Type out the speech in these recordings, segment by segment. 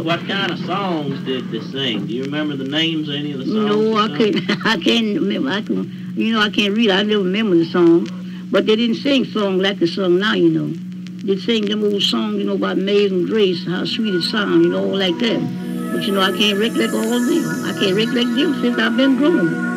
What kind of songs did they sing? Do you remember the names of any of the songs? No, I can't remember. I can't read. I don't remember the song. But they didn't sing songs like they sung now, you know. They sing them old songs, you know, about Amazing Grace, how sweet it sounds, you know, all like that. But, you know, I can't recollect all of them. I can't recollect them since I've been grown.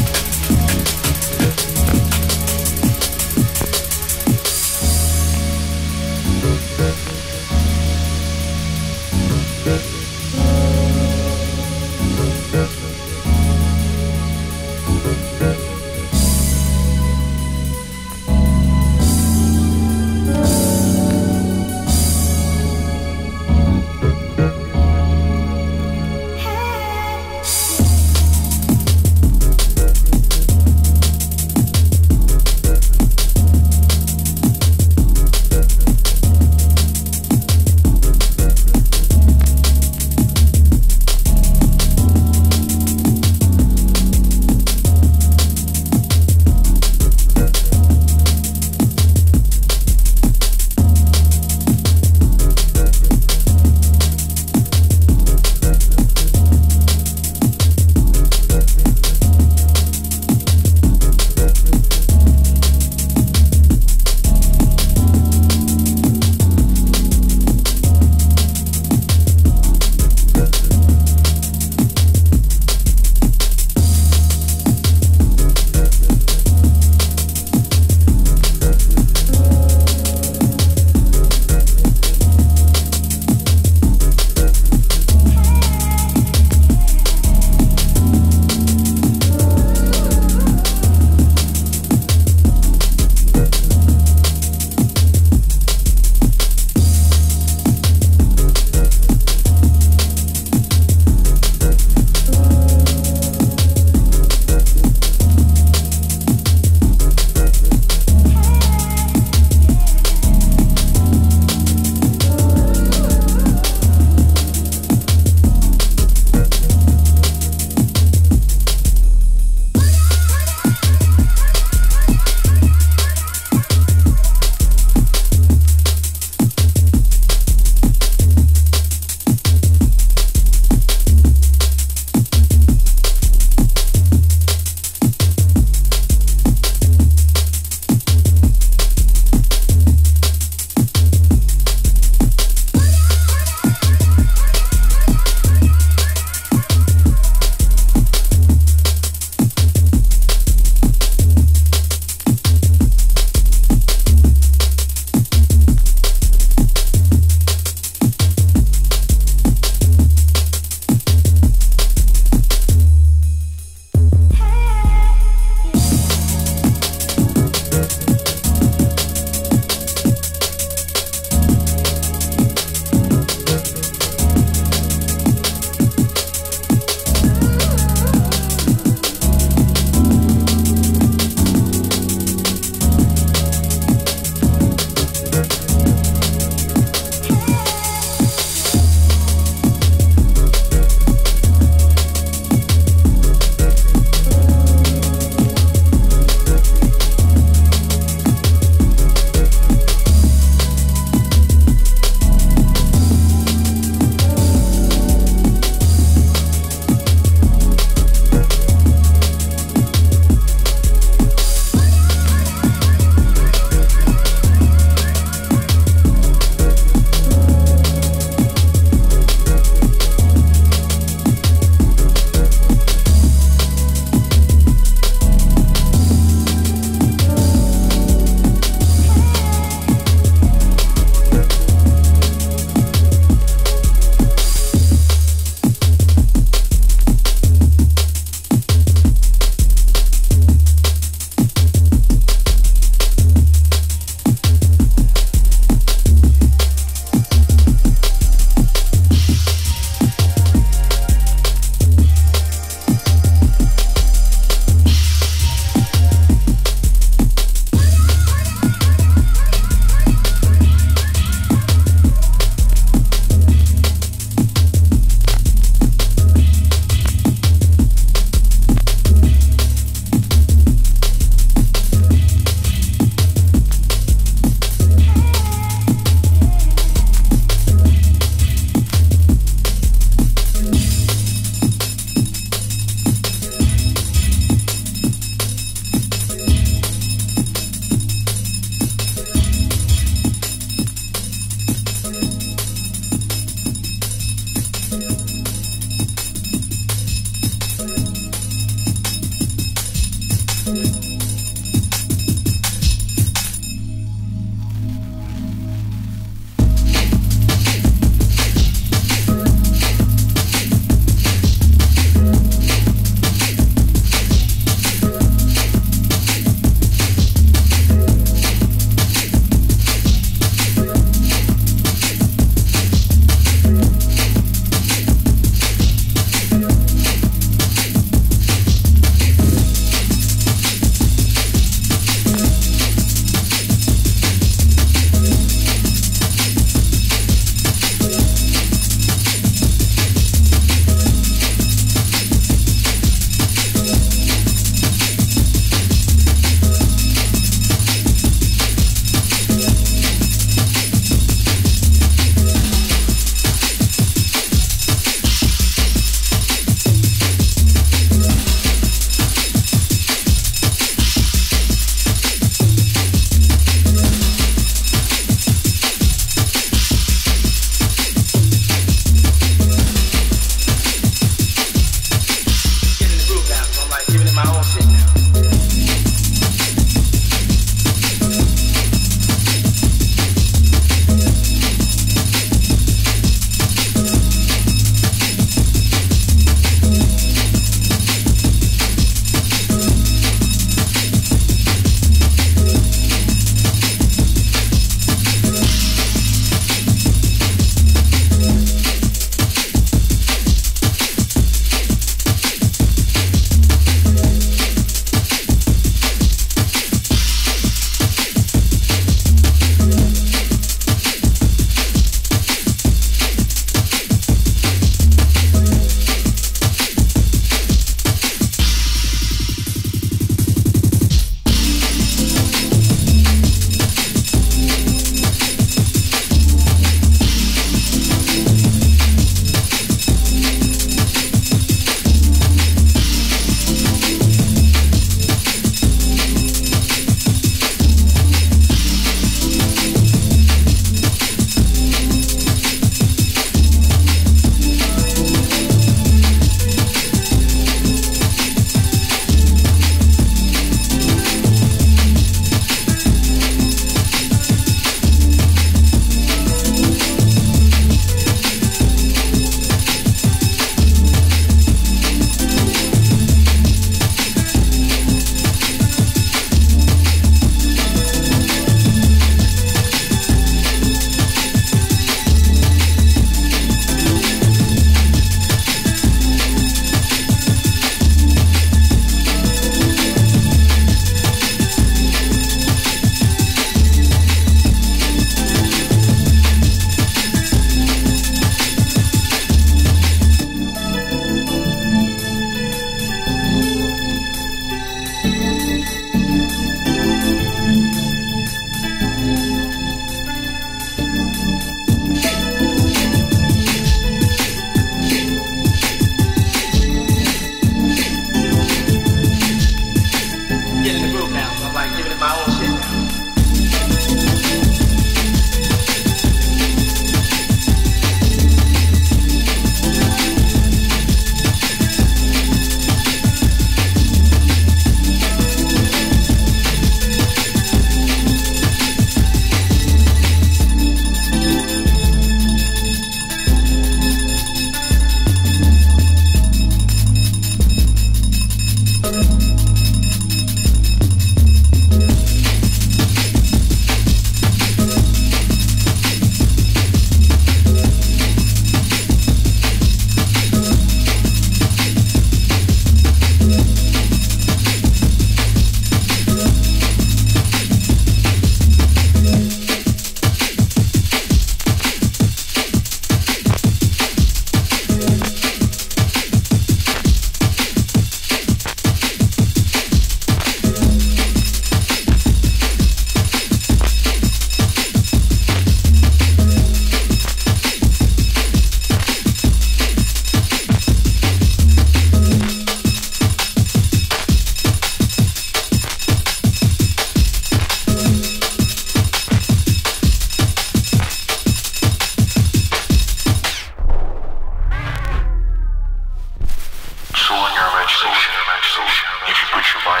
by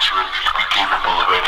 church, became a believer.